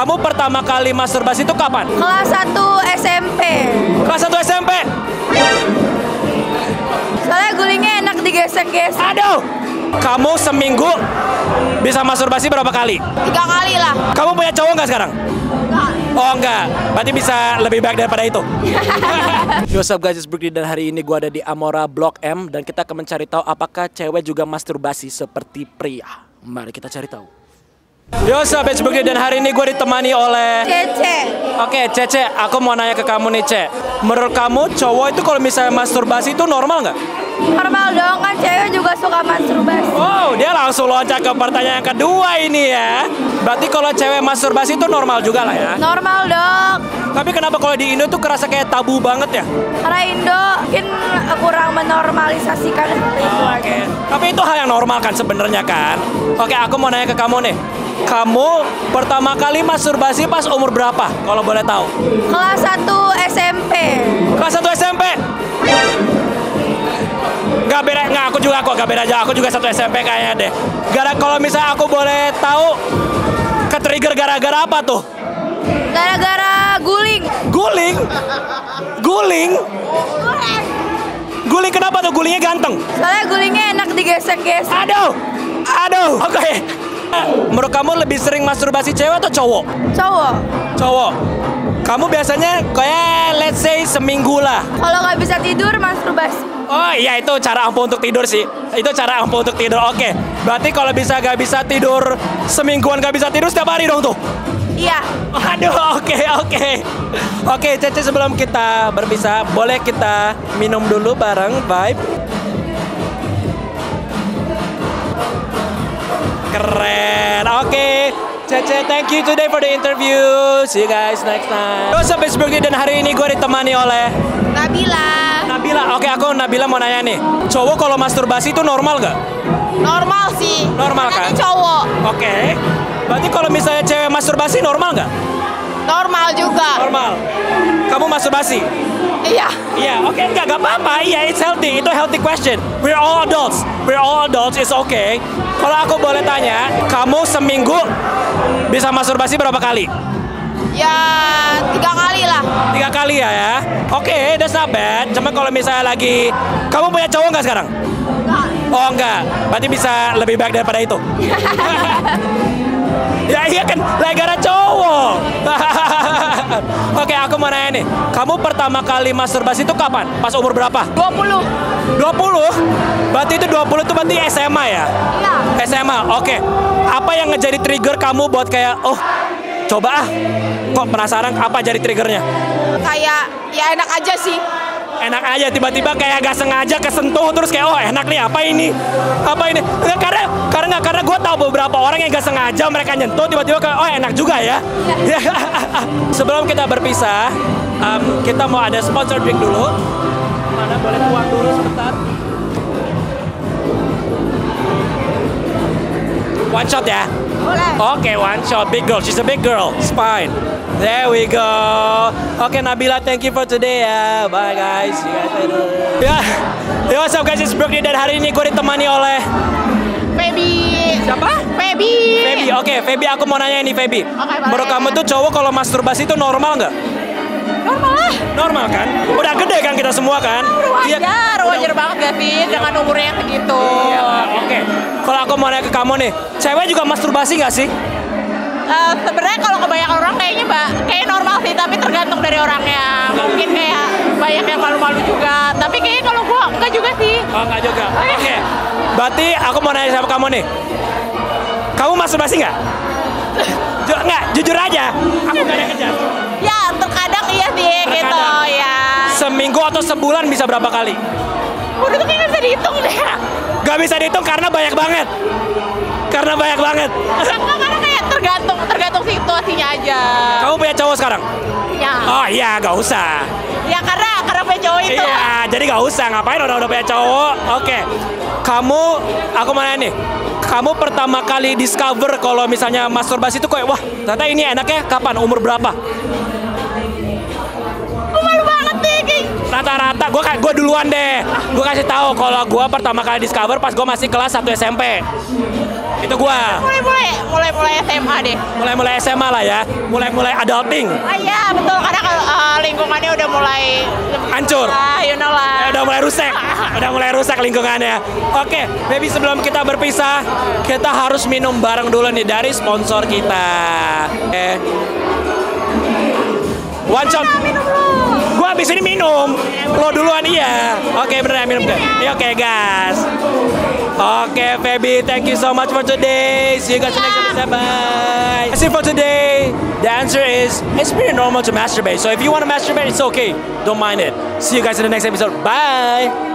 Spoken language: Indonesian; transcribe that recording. Kamu pertama kali masturbasi itu kapan? Kelas 1 SMP. Kelas 1 SMP? Soalnya gulingnya enak digesek-gesek. Aduh! Kamu seminggu bisa masturbasi berapa kali? 3 kali lah. Kamu punya cowok nggak sekarang? Enggak. Oh enggak, berarti bisa lebih baik daripada itu. What's up guys, it's Brogdy dan hari ini gue ada di Amora Blok M. Dan kita akan mencari tahu apakah cewek juga masturbasi seperti pria. Mari kita cari tahu. Yo, sahabat Brogdy dan hari ini gue ditemani oleh Cece. Oke, Cece, aku mau nanya ke kamu nih, Cece. Menurut kamu cowok itu kalau misalnya masturbasi itu normal nggak? Normal dong, kan cewek juga suka masturbasi. Wow, dia langsung loncat ke pertanyaan yang kedua ini ya. Berarti kalau cewek masturbasi itu normal juga lah ya? Normal dong. Tapi kenapa kalau di Indo tuh kerasa kayak tabu banget ya? Karena Indo mungkin kurang menormalisasikan itu. Oke. Tapi itu hal yang normal kan sebenarnya kan? Oke, aku mau nanya ke kamu nih. Kamu pertama kali masturbasi pas umur berapa? Kalau boleh tahu? Kelas 1 SMP. Kelas 1 SMP? Gak beda, nggak, aku juga 1 SMP kayaknya deh. Gara kalau misalnya aku boleh tahu, ke-trigger gara-gara apa tuh? Gara-gara guling. Guling? Guling? Guling kenapa tuh? Gulingnya ganteng? Soalnya gulingnya enak digesek-gesek. Aduh, aduh, oke. Menurut kamu lebih sering masturbasi cewek atau cowok? Cowok. Cowok. Kamu biasanya kayak let's say seminggu lah. Kalau nggak bisa tidur masturbasi. Oh iya, itu cara ampuh untuk tidur sih. Itu cara ampuh untuk tidur. Oke. Berarti kalau bisa nggak bisa tidur semingguan nggak bisa tidur setiap hari dong tuh. Iya. Aduh, oke. Oke, Cece, sebelum kita berpisah, boleh kita minum dulu bareng vibe. Keren, oke. Cece, thank you today for the interview. See you guys next time. Yo, sahabat Brogdy dan hari ini gue ditemani oleh Nabila. Oke, aku Nabila mau nanya nih. Cowok kalau masturbasi itu normal nggak? Normal sih. Normal kan? Cowok. Oke. Berarti kalau misalnya cewek masturbasi normal nggak? Normal juga. Normal. Kamu masturbasi? Iya. Iya, oke, nggak apa-apa. Iya, it's healthy. Itu healthy question. We're all adults. We're all adults. It's okay. Kalau aku boleh tanya, kamu seminggu bisa masturbasi berapa kali? Ya, 3 kali lah. 3 kali ya. Oke, that's not bad. Cuma kalau misalnya lagi, kamu punya cowok nggak sekarang? Enggak. Oh enggak, berarti bisa lebih baik daripada itu. Ya iya kan, gara-gara cowok. Oke, aku mau nanya nih. Kamu pertama kali masturbasi itu kapan? Pas umur berapa? 20? Berarti itu 20 itu berarti SMA ya? Iya. SMA, oke. Apa yang ngejadi trigger kamu buat kayak, oh coba ah. Kok penasaran apa jadi triggernya? Kayak, ya enak aja sih. Enak aja, tiba-tiba kayak gak sengaja kesentuh terus kayak, oh enak nih, apa ini? Apa ini? Nggak, karena gue tahu beberapa orang yang gak sengaja mereka nyentuh tiba-tiba kayak, oh enak juga ya. Sebelum kita berpisah, kita mau ada sponsor drink dulu. Mana boleh tuang dulu sebentar. One shot ya? Boleh. Oke, one shot. Big girl, she's a big girl. It's fine. There we go. Oke, Nabila, thank you for today ya. Bye guys. See you guys later. Yo, what's up guys, it's Brogdy dan hari ini gue ditemani oleh Febi. Siapa? Febi. Oke, Febi, aku mau nanya ini Febi. Menurut kamu tuh cowok kalau masturbasi itu normal nggak? Normal lah. Normal kan? Udah gede kan kita semua kan? Wajar banget Gavin dengan umurnya yang segitu. Oke. Kalau aku mau nanya ke kamu nih, cewek juga masturbasi nggak sih? Sebenarnya kalau kebanyakan orang kayaknya kayak normal sih, tapi tergantung dari orangnya. Mungkin kayak banyak yang malu-malu juga, tapi kayaknya kalau gua enggak juga sih. Oh, enggak juga. Oke. Berarti aku mau nanya sama kamu nih. Kamu masturbasi nggak? Nggak, jujur aja. Aku nggak ada kejar. Ya, terkadang iya sih, gitu ya. Seminggu atau sebulan bisa berapa kali? Udah tuh kayak gak bisa dihitung deh. Gak bisa dihitung karena banyak banget. Karena kayak tergantung situasinya aja. Kamu punya cowok sekarang? Iya. Oh iya, gak usah. Ya karena punya cowok itu. Iya, jadi gak usah, ngapain udah punya cowok. Oke. Kamu, aku mau nanya nih. Kamu pertama kali discover kalau misalnya masturbasi itu kayak, wah ternyata ini enaknya kapan? Umur berapa? Malu banget deh. Rata-rata, gue duluan deh. Gue kasih tahu kalau gue pertama kali discover pas gue masih kelas 1 SMP. Itu gua. Mulai SMA deh. Mulai SMA lah ya. Mulai adulting. Ah iya, betul, karena lingkungannya udah mulai hancur. You know lah. Ya, udah mulai rusak. Udah mulai rusak lingkungannya. Oke, Febi, sebelum kita berpisah, kita harus minum bareng dulu nih dari sponsor kita. One shot. Gua abis ini minum. Lo duluan iya. Oke, beneran minum deh. Oke, guys. Oke, Febi, thank you so much for today. See you guys next time. Bye. That's it for today. The answer is it's pretty normal to masturbate. So if you want to masturbate, it's okay. Don't mind it. See you guys in the next episode. Bye.